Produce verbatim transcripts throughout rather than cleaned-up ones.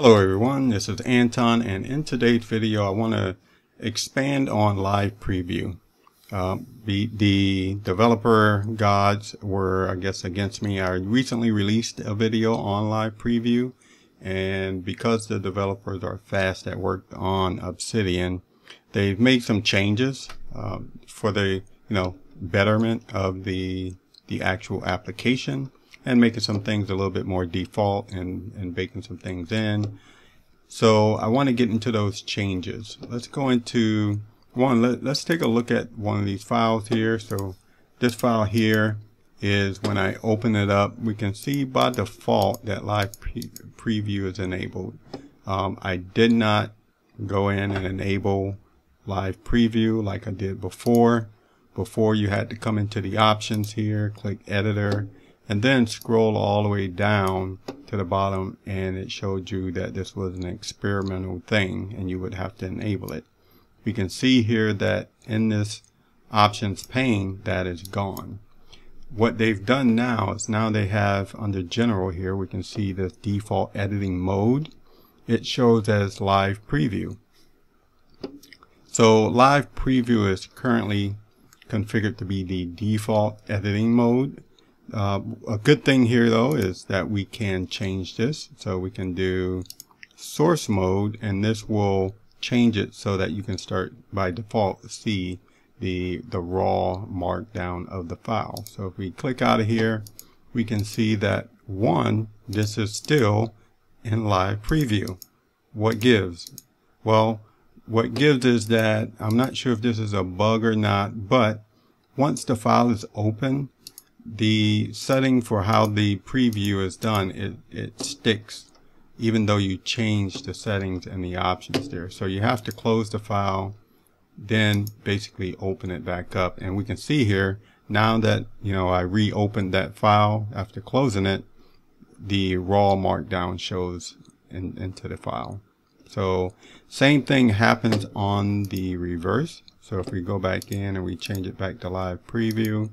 Hello everyone, this is Anton, and in today's video I want to expand on live preview. Uh, the, the developer gods were, I guess, against me. I recently released a video on live preview, and because the developers are fast at work on Obsidian, they've made some changes uh, for the you know betterment of the the actual application, and making some things a little bit more default and, and baking some things in. So I want to get into those changes. Let's go into one, let, let's take a look at one of these files here. So this file here is when I open it up, we can see by default that live pre preview is enabled. Um, I did not go in and enable live preview like I did before. Before you had to come into the options here, click editor, and then scroll all the way down to the bottom, and it showed you that this was an experimental thing and you would have to enable it. You can see here that in this options pane, that is gone. What they've done now is now they have under general here, we can see this default editing mode. It shows as live preview. So live preview is currently configured to be the default editing mode. Uh, a good thing here though is that we can change this, so we can do source mode, and this will change it so that you can start by default see the the raw markdown of the file. So if we click out of here, we can see that one, this is still in live preview. What gives? Well, what gives is that I'm not sure if this is a bug or not, but once the file is open, the setting for how the preview is done, it, it sticks even though you change the settings and the options there. So you have to close the file, then basically open it back up. And we can see here, now that you know I reopened that file after closing it, the raw markdown shows in, into the file. So same thing happens on the reverse. So if we go back in and we change it back to live preview,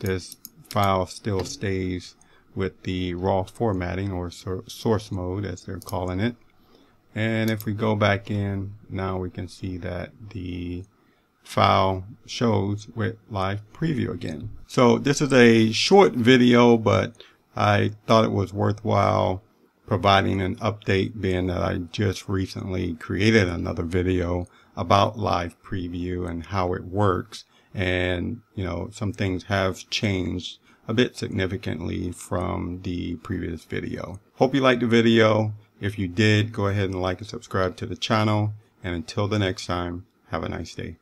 this file still stays with the raw formatting, or source mode as they're calling it. And if we go back in, now we can see that the file shows with live preview again. So this is a short video, but I thought it was worthwhile providing an update, being that I just recently created another video about live preview and how it works. And, you know, some things have changed a bit significantly from the previous video. Hope you liked the video. If you did, go ahead and like and subscribe to the channel. And until the next time, have a nice day.